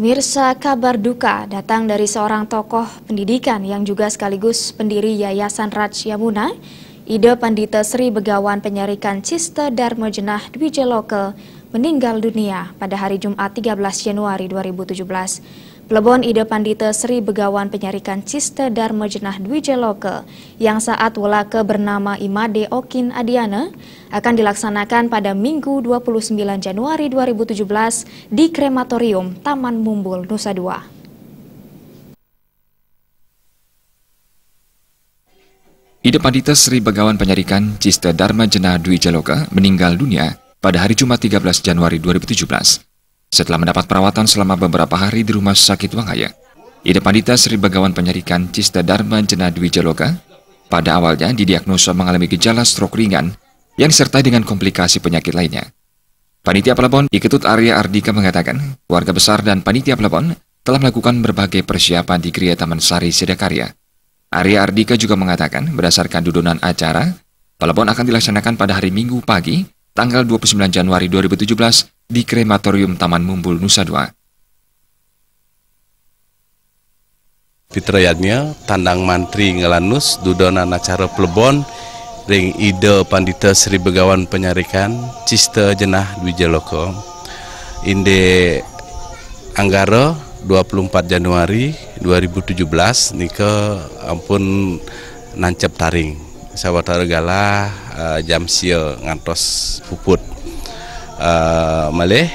Pemirsa, kabar duka datang dari seorang tokoh pendidikan yang juga sekaligus pendiri Yayasan Raj Yamuna, Ida Pandita Sri Bhagawan Penyarikan Cista Dharma Jnah Dwija Loka, meninggal dunia pada hari Jumat 13 Januari 2017. Pelebon Ida Pandita Sri Bhagawan Penyarikan Cista Dharma Jnah Dwija Loka yang saat welake bernama I Made Okin Adiana akan dilaksanakan pada Minggu 29 Januari 2017 di Krematorium Taman Mumbul, Nusa Dua. Ida Pandita Sri Bhagawan Penyarikan Cista Dharma Jnah Dwija Loka meninggal dunia pada hari Jumat 13 Januari 2017 setelah mendapat perawatan selama beberapa hari di Rumah Sakit Wangaya. Ida Pandita Sri Bhagawan Penyarikan Cista Dharma Jnah Dwija Loka pada awalnya didiagnosa mengalami gejala stroke ringan yang disertai dengan komplikasi penyakit lainnya. Panitia Pelebon I Ketut Arya Ardika mengatakan, keluarga besar dan panitia Pelebon telah melakukan berbagai persiapan di Griya Taman Sari Sedekarya. Arya Ardika juga mengatakan, berdasarkan dudunan acara, Pelebon akan dilaksanakan pada hari Minggu pagi, tanggal 29 Januari 2017 di Krematorium Taman Mumbul, Nusa Dua. Fitrayadnya, tandang mantri ngelanus dudunan acara Pelebon ring Ida Pandita Sri Bhagawan Penyarikan Cista Jnah Dwija Loka inde anggara 24 Januari 2017 nika ampun nancep taring sawatara galah jam sia ngantos puput maleh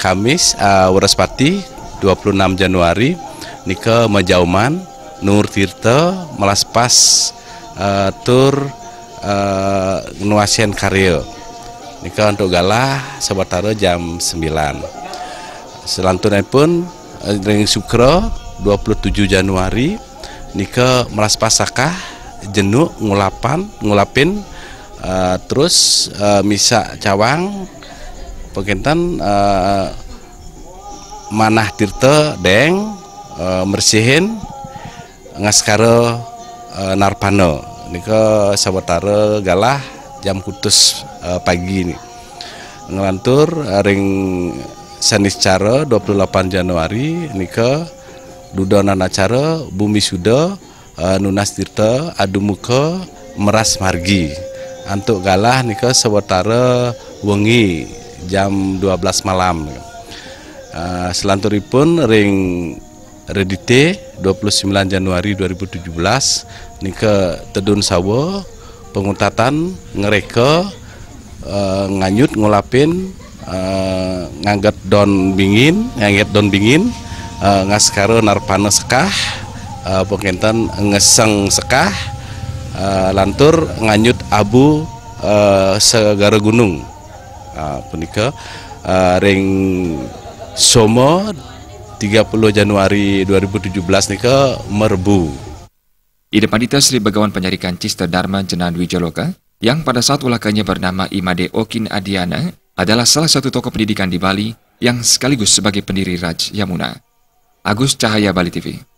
Kamis Waraspati 26 Januari nika majauman Nur Tirta melaspas tur nuasian karya nika untuk galah sabatara jam 9. Selantunai pun ring Sukra 27 Januari nika melaspas sakah jenuk ngulapin terus misa cawang pengentan manah tirta deng mersihin ngaskara narpana nika sawatara galah jam kutus pagi ini ngelantur ring saniscara 28 Januari nika dudonan acara bumi suda nunas tirta adu muka meras margi antuk galah nika sawatara wengi jam 12 malam selanturipun ring Redite 29 Januari 2017 nika tedun sawo pengutatan ngereka nganyut ngulapin ngangget don bingin ngaskaro narpana sekah pengentan ngeseng sekah lantur nganyut abu segara gunung punika ring somo 30 Januari 2017 nika merbu. Ida Pandita Sri Bhagawan Penyarikan Cista Dharma Jnah Dwija Loka yang pada saat ulakanya bernama I Made Okin Adiana adalah salah satu tokoh pendidikan di Bali yang sekaligus sebagai pendiri Raj Yamuna. Agus Cahaya Bali TV.